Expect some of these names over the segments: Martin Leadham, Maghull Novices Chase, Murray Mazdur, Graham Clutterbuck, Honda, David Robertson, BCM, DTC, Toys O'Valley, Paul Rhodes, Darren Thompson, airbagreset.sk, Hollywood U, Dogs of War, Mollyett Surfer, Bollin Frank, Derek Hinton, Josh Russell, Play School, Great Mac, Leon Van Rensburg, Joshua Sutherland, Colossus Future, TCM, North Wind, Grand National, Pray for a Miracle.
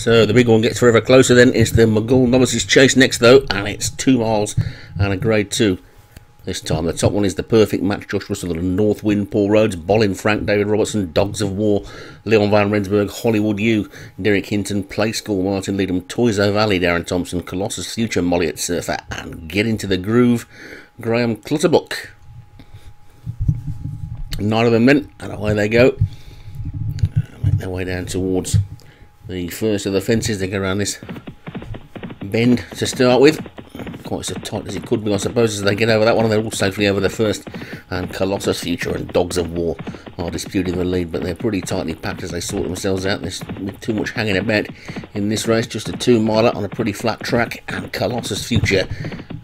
So the big one gets forever closer then. It's the Maghull Novices Chase next though, and it's 2 miles and a grade 2. This time the top one is the Perfect Match, Josh Russell and North Wind, Paul Rhodes, Bollin Frank, David Robertson, Dogs of War, Leon Van Rensburg, Hollywood U, Derek Hinton, Play School, Martin Leadham, Toys O'Valley, Darren Thompson, Colossus Future, Mollyett Surfer, and Get Into the Groove, Graham Clutterbuck. 9 of them then, and away they go. Make their way down towards the first of the fences. They go around this bend to start with. Quite so tight as it could be, I suppose, as they get over that one, and they're all safely over the first, and Colossus Future and Dogs of War are disputing the lead, but they're pretty tightly packed as they sort themselves out. There's too much hanging about in this race, just a 2-miler on a pretty flat track, and Colossus Future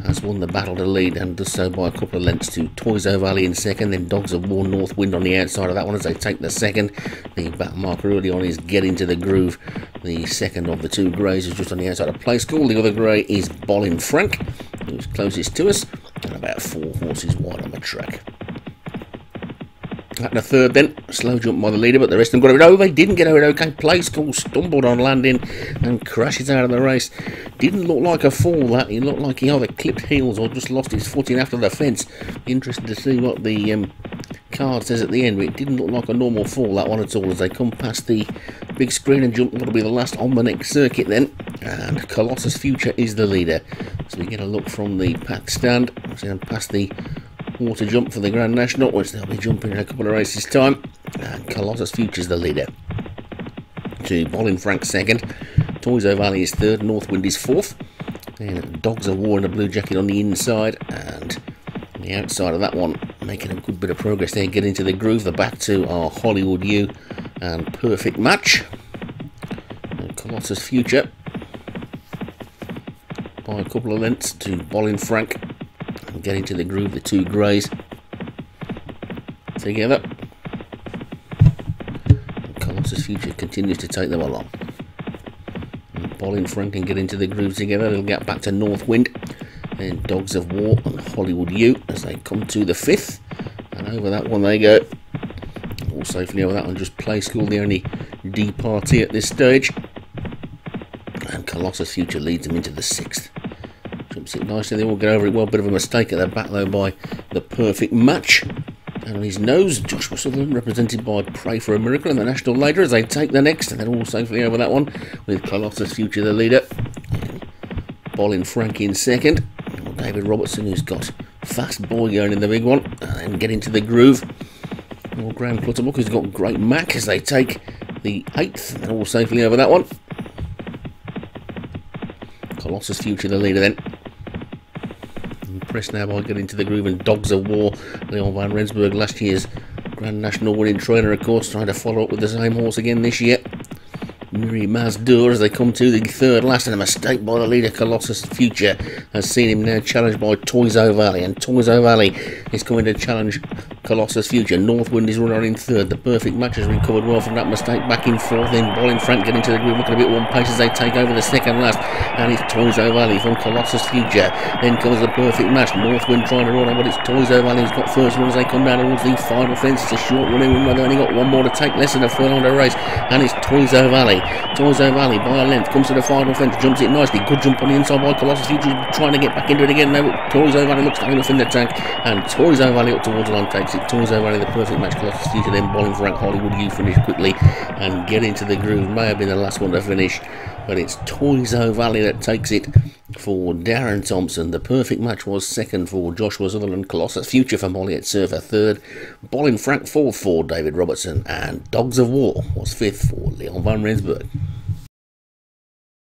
has won the battle to lead, and does so by a couple of lengths to Toys O'Valley in second, then Dogs of War, North Wind on the outside of that one as they take the second. The back marker early on is Get Into the Groove. The second of the two greys is just on the outside of Play School. The other grey is Bollin Frank, who's closest to us, and about 4 horses wide on the track. At the third then, slow jump by the leader, but the rest of them got it over. They didn't get over it okay. Play School stumbled on landing and crashes out of the race. Didn't look like a fall that. He looked like he either clipped heels or just lost his footing after the fence. Interested to see what the card says at the end, but it didn't look like a normal fall that one at all as they come past the big screen and jump. That'll be the last on the next circuit then, and Colossus Future is the leader. So we get a look from the pack stand, past the water jump for the Grand National, which they'll be jumping in a couple of races time, and Colossus Future's the leader. To Bollin Frank second, Toys O'Valley is third, Northwind is fourth, and Dogs of War in a blue jacket on the inside, and on the outside of that one, making a good bit of progress there, Get Into the Groove. The back two are Hollywood U and Perfect Match, and Colossus Future by a couple of lengths to Bollin Frank. Get Into the Groove, the two greys together, and Colossus Future continues to take them along. And Bollin Frank and Get Into the Groove together. They'll get back to North Wind, then Dogs of War and Hollywood U as they come to the fifth, and over that one they go. All safely over that one, just Play School, the only departee at this stage, and Colossus Future leads them into the sixth. It nicely, they all get over it well. Bit of a mistake at the back though by the Perfect Match, and on his nose Joshua Sutherland, represented by Pray for a Miracle and the National later as they take the next, and they're all safely over that one with Colossus Future the leader, Bollin Frank in second, David Robertson who's got Fast Boy going in the big one, and Get Into the Groove, or Graham Clutterbuck who's got Great Mac as they take the eighth, and all safely over that one. Colossus Future the leader then. Now by Get Into the Groove and Dogs of War. Leon Van Rensburg, last year's Grand National winning trainer, of course, trying to follow up with the same horse again this year. Murray Mazdur as they come to the third last, and a mistake by the leader Colossus Future has seen him now challenged by Toys O'Valley, and Toys O'Valley is coming to challenge Colossus Future. Northwind is running on in third. The Perfect Match has recovered well from that mistake back in fourth. Then Bollin Frank Get Into the Groove, looking a bit one pace as they take over the second last, and it's Toys O'Valley from Colossus Future. Then comes the Perfect Match. Northwind trying to run on, but it's Toys O'Valley who's got first run as they come down towards the final fence. It's a short running run where they've only got one more to take, less than a furlong to race, and it's Toys O'Valley. Toys O'Valley by a length comes to the final fence, jumps it nicely. Good jump on the inside by Colossus Future, trying to get back into it again now. Toys O'Valley looks like enough in the tank, and Toys O'Valley up towards the line takes it. Toys O'Valley the Perfect Match, Colossus Future, then Bollin Frank, Hollywood U finish quickly, and Get Into the Groove may have been the last one to finish, but it's Toys O'Valley that takes it for Darren Thompson. The Perfect Match was second for Joshua Sutherland, Colossus Future for Mollyett Surfer third, Bollin Frank fourth for David Robertson, and Dogs of War was fifth for Leon Van Rensburg.